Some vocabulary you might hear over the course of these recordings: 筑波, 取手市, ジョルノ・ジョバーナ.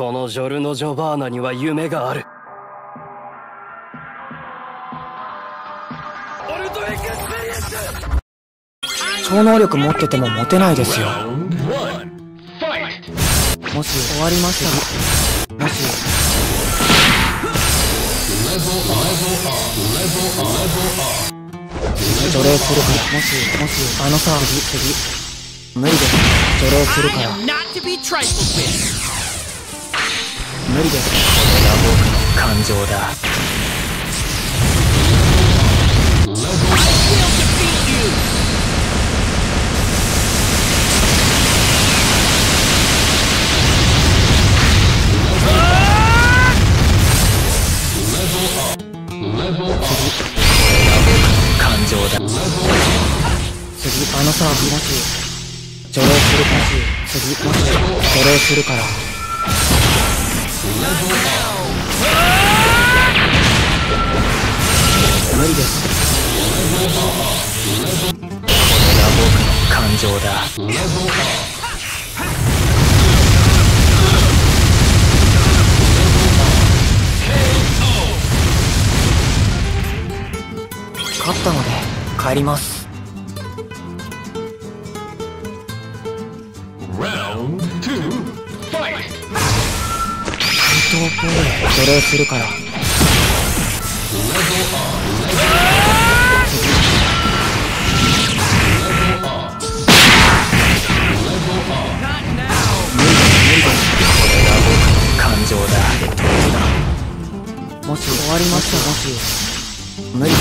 このジョルノ・ジョバーナには夢がある。超能力持っててもモテないですよ。もし終わりましたら、もし除霊するから、もしあのさ、次無理です。除霊するから無理です。これが僕の感情だ。あのさ、もし除霊するから、次もし除霊するから。無理です。これが僕の感情だ。勝ったので帰ります。除霊するから。もし終わりましたら、無理です。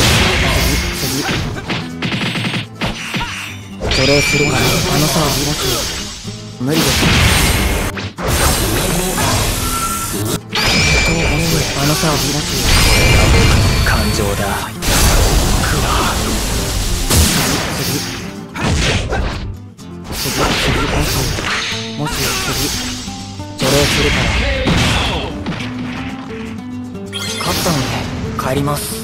除霊するから。あのさ、もし無理です。あのさ、もしこれが僕の感情だ。もし除霊するから。勝ったので帰ります。